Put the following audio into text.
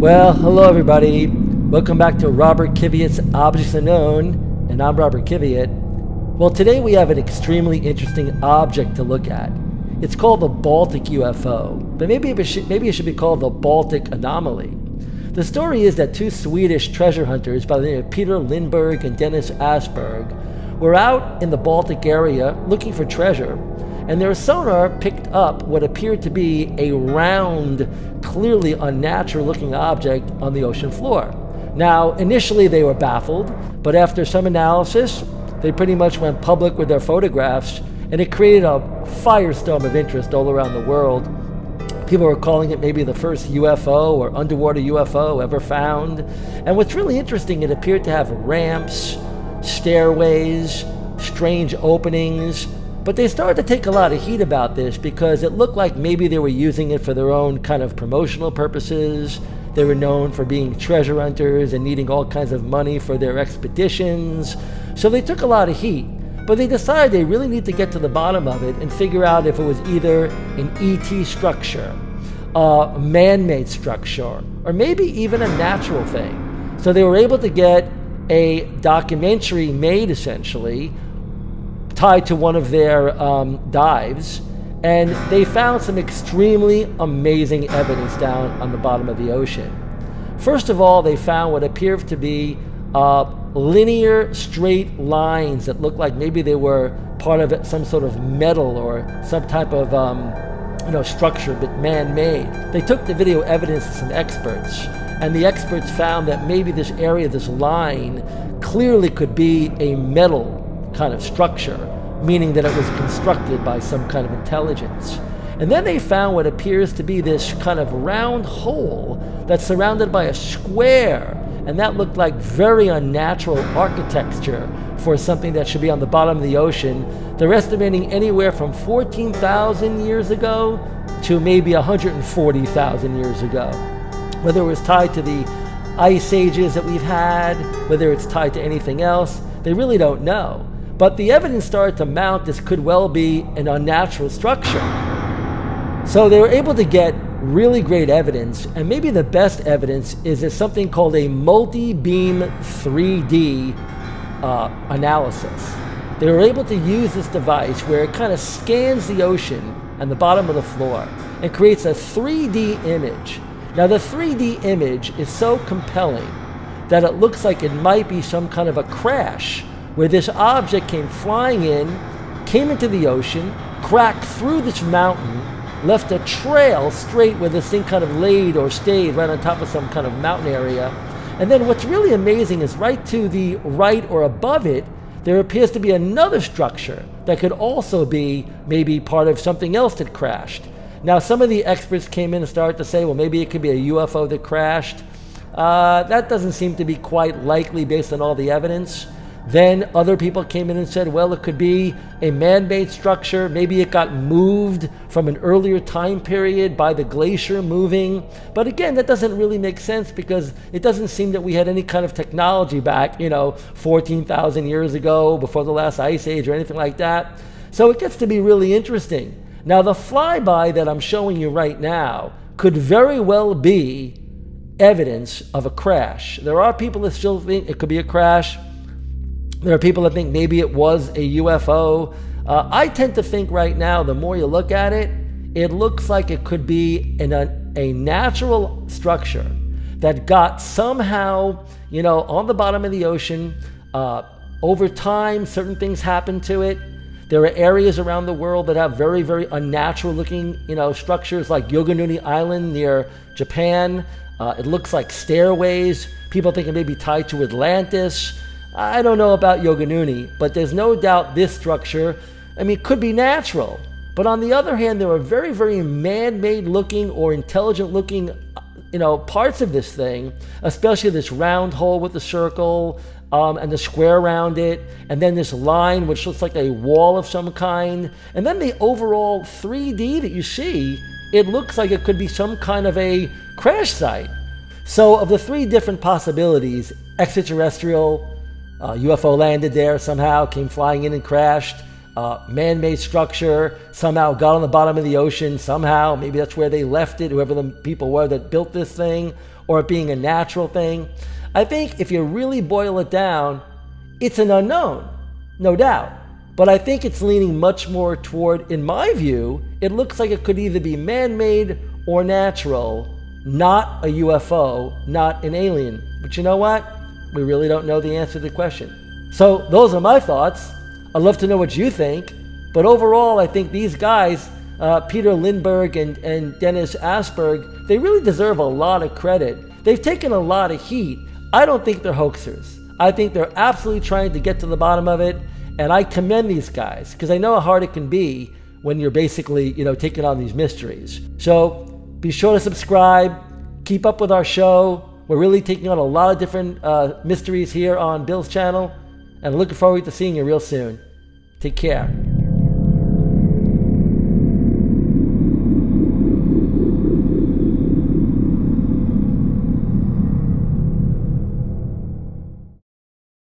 Well, hello everybody. Welcome back to Robert Kiviat's Objects Unknown, and I'm Robert Kiviat. Well, today we have an extremely interesting object to look at. It's called the Baltic UFO, but maybe it should be called the Baltic Anomaly. The story is that two Swedish treasure hunters by the name of Peter Lindberg and Dennis Åsberg were out in the Baltic area looking for treasure, and their sonar picked up what appeared to be a round, clearly unnatural-looking object on the ocean floor. Now, initially they were baffled, but after some analysis, they pretty much went public with their photographs, and it created a firestorm of interest all around the world. People were calling it maybe the first UFO or underwater UFO ever found. And what's really interesting, it appeared to have ramps, stairways, strange openings, but they started to take a lot of heat about this because it looked like maybe they were using it for their own kind of promotional purposes. They were known for being treasure hunters and needing all kinds of money for their expeditions. So they took a lot of heat, but they decided they really need to get to the bottom of it and figure out if it was either an ET structure, a man-made structure, or maybe even a natural thing. So they were able to get a documentary made, essentially, tied to one of their dives, and they found some extremely amazing evidence down on the bottom of the ocean. First of all, they found what appeared to be linear straight lines that looked like maybe they were part of some sort of metal or some type of structure, but man-made. They took the video evidence to some experts, and the experts found that maybe this area, this line, clearly could be a metal kind of structure, meaning that it was constructed by some kind of intelligence. And then they found what appears to be this kind of round hole that's surrounded by a square, and that looked like very unnatural architecture for something that should be on the bottom of the ocean. They're estimating anywhere from 14,000 years ago to maybe 140,000 years ago. Whether it was tied to the ice ages that we've had, whether it's tied to anything else, they really don't know. But the evidence started to mount this could well be an unnatural structure. So they were able to get really great evidence, and maybe the best evidence is something called a multi-beam 3D analysis. They were able to use this device where it kind of scans the ocean and the bottom of the floor and creates a 3D image. Now the 3D image is so compelling that it looks like it might be some kind of a crash where this object came flying in, came into the ocean, cracked through this mountain, left a trail straight where this thing kind of laid or stayed right on top of some kind of mountain area. And then what's really amazing is right to the right or above it, there appears to be another structure that could also be maybe part of something else that crashed. Now, some of the experts came in and started to say, well, maybe it could be a UFO that crashed. That doesn't seem to be quite likely based on all the evidence. Then other people came in and said, well, it could be a man-made structure. Maybe it got moved from an earlier time period by the glacier moving. But again, that doesn't really make sense because it doesn't seem that we had any kind of technology back, 14,000 years ago before the last ice age or anything like that. So it gets to be really interesting. Now, the flyby that I'm showing you right now could very well be evidence of a crash. There are people that still think it could be a crash. There are people that think maybe it was a UFO. I tend to think right now, the more you look at it, it looks like it could be a natural structure that got somehow, on the bottom of the ocean. Over time, certain things happened to it. There are areas around the world that have very, very unnatural looking, structures like Yonaguni Island near Japan. It looks like stairways. People think it may be tied to Atlantis. I don't know about Yonaguni, but there's no doubt this structure, could be natural. But on the other hand, there are very, very man-made looking or intelligent looking, parts of this thing, especially this round hole with the circle and the square around it, and then this line which looks like a wall of some kind. And then the overall 3D that you see, it looks like it could be some kind of a crash site. So of the three different possibilities, extraterrestrial, UFO landed there somehow, came flying in and crashed, man-made structure, somehow got on the bottom of the ocean somehow, maybe that's where they left it, whoever the people were that built this thing, or it being a natural thing. I think if you really boil it down, it's an unknown, no doubt. But I think it's leaning much more toward, in my view, it looks like it could either be man-made or natural, not a UFO, not an alien. But you know what? We really don't know the answer to the question. So those are my thoughts. I'd love to know what you think. But overall, I think these guys, Peter Lindberg and Dennis Åsberg, they really deserve a lot of credit. They've taken a lot of heat. I don't think they're hoaxers. I think they're absolutely trying to get to the bottom of it. And I commend these guys because I know how hard it can be when you're basically, you know, taking on these mysteries. So be sure to subscribe. Keep up with our show. We're really taking on a lot of different mysteries here on Bill's channel. And looking forward to seeing you real soon. Take care.